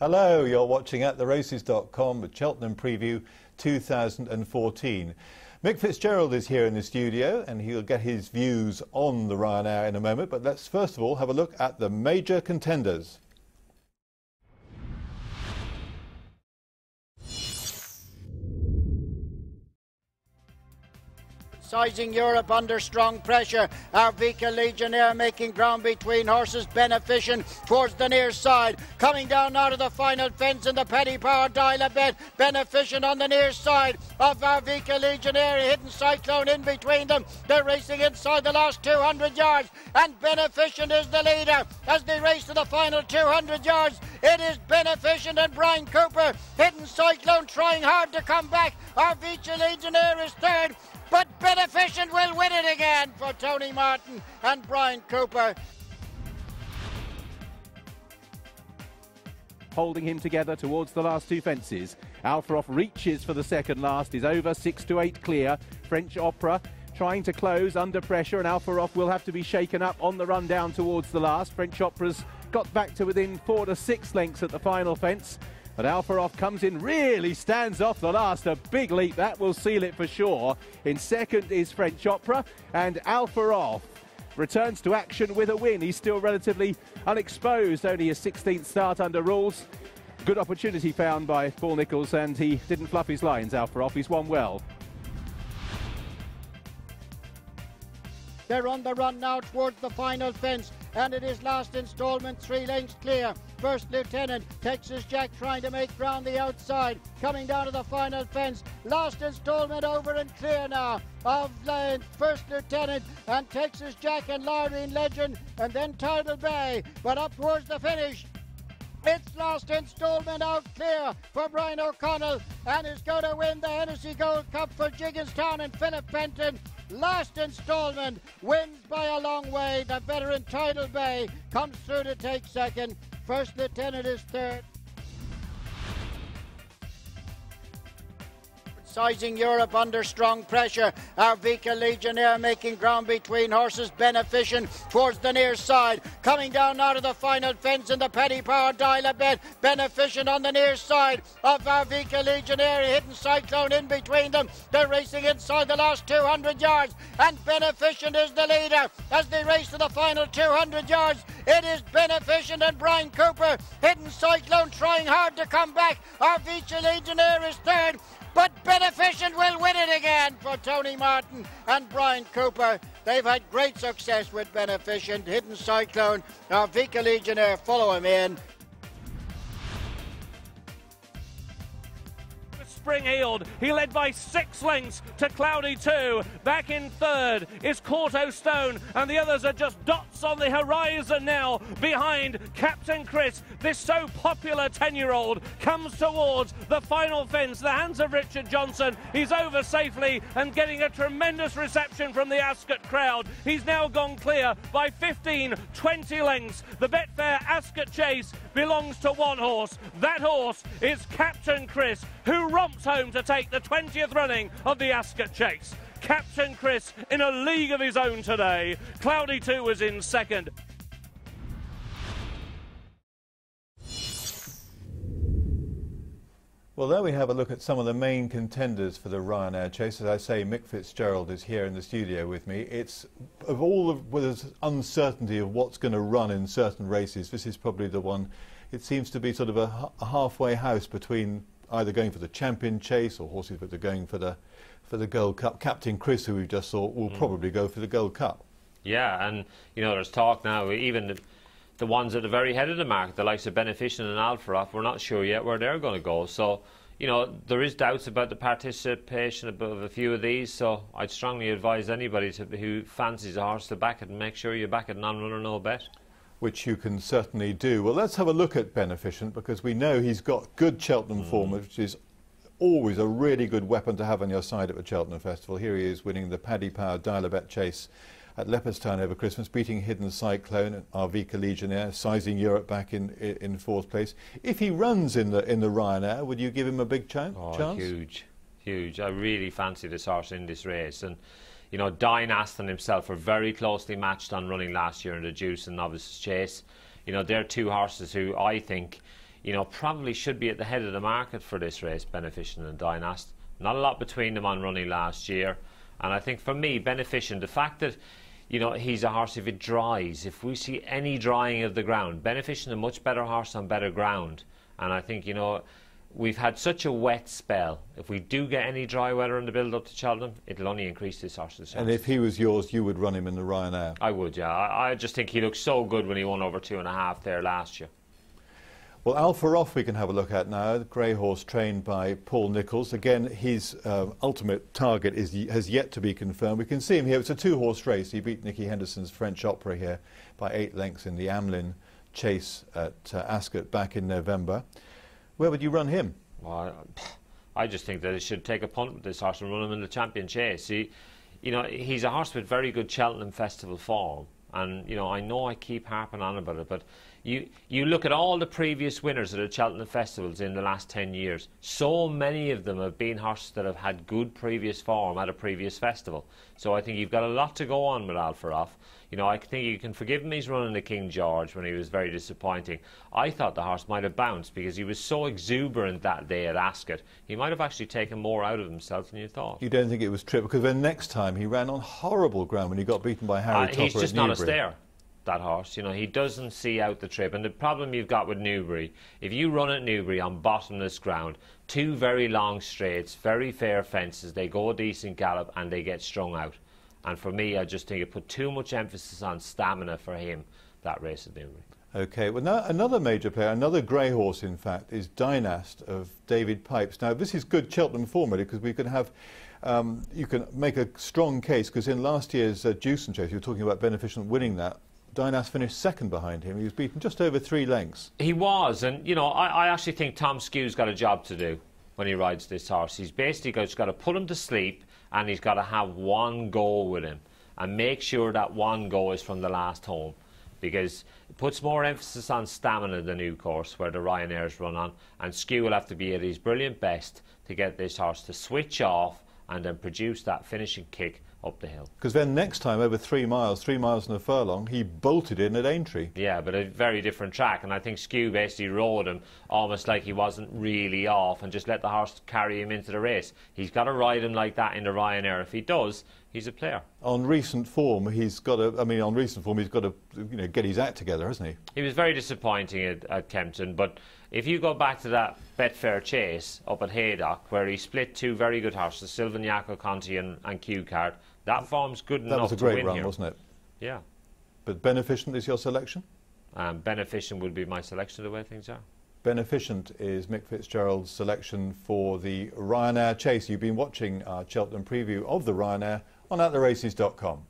Hello, you're watching attheraces.com with Cheltenham Preview 2014. Mick Fitzgerald is here in the studio and he'll get his views on the Ryanair in a moment, but let's first of all have a look at the major contenders. Sizing Europe under strong pressure. Our Vika Legionnaire making ground between horses. Benefficient towards the near side. Coming down out of the final fence in the Petty Power Dial a Bet. Benefficient on the near side of our Vika Legionnaire. Hidden Cyclone in between them. They're racing inside the last 200 yards. And Benefficient is the leader as they race to the final 200 yards. It is Benefficient and Brian Cooper. Hidden Cyclone trying hard to come back. Our Vika Legionnaire is third. But Benefficient will win it again for Tony Martin and Brian Cooper. Holding him together towards the last two fences. Al Ferof reaches for the second last, is over 6 to 8 clear. French Opera trying to close under pressure, and Al Ferof will have to be shaken up on the run down towards the last. French Opera's got back to within 4 to 6 lengths at the final fence. But Al Ferof comes in, really stands off the last, a big leap, that will seal it for sure. In second is French Opera, and Al Ferof returns to action with a win. He's still relatively unexposed, only a 16th start under rules. Good opportunity found by Paul Nichols, and he didn't fluff his lines, Al Ferof, he's won well. They're on the run now towards the final fence, and it is Last Instalment, 3 lengths clear. First Lieutenant, Texas Jack trying to make ground the outside, coming down to the final fence. Last Instalment over and clear now of First Lieutenant and Texas Jack and Lyrean Legend, and then Tidal Bay, but up towards the finish. It's Last Instalment out clear for Brian O'Connell, and is going to win the Hennessy Gold Cup for Gigginstown and Philip Fenton. Last Instalment wins by a long way. The veteran Tidal Bay comes through to take second. First Lieutenant is third. Sizing Europe under strong pressure. Our Vika Legionnaire making ground between horses. Benefficient towards the near side. Coming down out of the final fence in the Petty Power Dial a Bet. Benefficient on the near side of our Vika Legionnaire. Hidden Cyclone in between them. They're racing inside the last 200 yards. And Benefficient is the leader as they race to the final 200 yards. It is Benefficient and Brian Cooper. Hidden Cyclone trying hard to come back. Our Vika Legionnaire is third. But Benefficient will win it again for Tony Martin and Brian Cooper. They've had great success with Benefficient. Hidden Cyclone, now Vika Legionnaire, follow him in. Spring-heeled, he led by 6 lengths to Cloudy 2. Back in third is Corto Stone, and the others are just dots on the horizon now. Behind, Captain Chris, this so popular 10-year-old, comes towards the final fence, the hands of Richard Johnson. He's over safely and getting a tremendous reception from the Ascot crowd. He's now gone clear by 15, 20 lengths. The Betfair Ascot Chase belongs to one horse. That horse is Captain Chris, who romped home to take the 20th running of the Ascot Chase. Captain Chris in a league of his own today. Cloudy 2 was in second. Well, there we have a look at some of the main contenders for the Ryanair Chase. As I say, Mick Fitzgerald is here in the studio with me. It's, of all the uncertainty of what's going to run in certain races, this is probably the one. It seems to be sort of a halfway house between either going for the champion chase or horses that are going for the Gold Cup. Captain Chris, who we just saw, will probably go for the Gold Cup. Yeah, and you know, there's talk now, even the ones at the very head of the market, the likes of Benefficient and Al Ferof, we're not sure yet where they're going to go. So, you know, there is doubts about the participation of a few of these, so I'd strongly advise anybody who fancies a horse to back it and make sure you back it non-runner, no bet. Which you can certainly do. Well, let's have a look at Benefficient, because we know he's got good Cheltenham form, which is always a really good weapon to have on your side at the Cheltenham Festival. Here he is winning the Paddy Power Dial-a-Bet Chase at Leopardstown over Christmas, beating Hidden Cyclone and our Vika Legionnaire, Sizing Europe back in fourth place. If he runs in the Ryanair, would you give him a big chance? Oh, huge, huge. I really fancy this horse in this race. And you know, Dynaste and himself were very closely matched on running last year in the Jusson Chase. You know, they're two horses who I think, you know, probably should be at the head of the market for this race, Benefficient and Dynaste. Not a lot between them on running last year. And I think for me, Benefficient, the fact that, you know, he's a horse, if it dries, if we see any drying of the ground, Benefficient, a much better horse on better ground. And I think, you know, we've had such a wet spell. If we do get any dry weather in the build-up to Cheltenham, it'll only increase this horse's chance. And if he was yours, you would run him in the Ryanair? I would, yeah. I just think he looked so good when he won over 2.5 there last year. Well, Al Ferof we can have a look at now, the grey horse trained by Paul Nichols. Again, his ultimate target has yet to be confirmed. We can see him here. It's a two-horse race. He beat Nicky Henderson's French Opera here by 8 lengths in the Amlin Chase at Ascot back in November. Where would you run him? Well, I just think that it should take a punt with this horse and run him in the Champion Chase. You know, he's a horse with very good Cheltenham Festival form. And, you know I keep harping on about it, but you look at all the previous winners of the Cheltenham Festivals in the last 10 years, so many of them have been horses that have had good previous form at a previous festival. So I think you've got a lot to go on with Al Ferof. You know, I think you can forgive him he's running the King George when he was very disappointing. I thought the horse might have bounced because he was so exuberant that day at Ascot. He might have actually taken more out of himself than you thought. You don't think it was tripped? Because then next time he ran on horrible ground when he got beaten by Harry Topper. He's just not a stayer, that horse. You know, he doesn't see out the trip. And the problem you've got with Newbury, if you run at Newbury on bottomless ground, two very long straights, very fair fences, they go a decent gallop and they get strung out. And for me, I just think it put too much emphasis on stamina for him, that race at Newbury. OK, well, now another major player, another grey horse, in fact, is Dynaste of David Pipes. Now, this is good Cheltenham form, really, because we could have, you can make a strong case, because in last year's Jusson Chase, you were talking about Benefficient winning that. Dynaste finished second behind him. He was beaten just over 3 lengths. He was, and, you know, I actually think Tom Skew's got a job to do when he rides this horse. He's basically just got to put him to sleep, and he's got to have one go with him and make sure that one go is from the last home, because it puts more emphasis on stamina, the new course where the Ryanair's run on, and Skew will have to be at his brilliant best to get this horse to switch off and then produce that finishing kick up the hill. Because then next time over 3 miles, 3 miles and a furlong, he bolted in at Aintree. Yeah, but a very different track, and I think Skew basically rode him almost like he wasn't really off and just let the horse carry him into the race. He's got to ride him like that in the Ryanair. If he does, he's a player. On recent form, he's got to, I mean, on recent form, he's got to, you know, get his act together, hasn't he? He was very disappointing at Kempton, but if you go back to that Betfair Chase up at Haydock, where he split two very good horses, Sylvan Iaco Conti and Q-Card, that form's good enough to win. That was a great run, wasn't it? Yeah. But Benefficient is your selection? Benefficient would be my selection, the way things are. Benefficient is Mick Fitzgerald's selection for the Ryanair Chase. You've been watching our Cheltenham preview of the Ryanair on attheraces.com.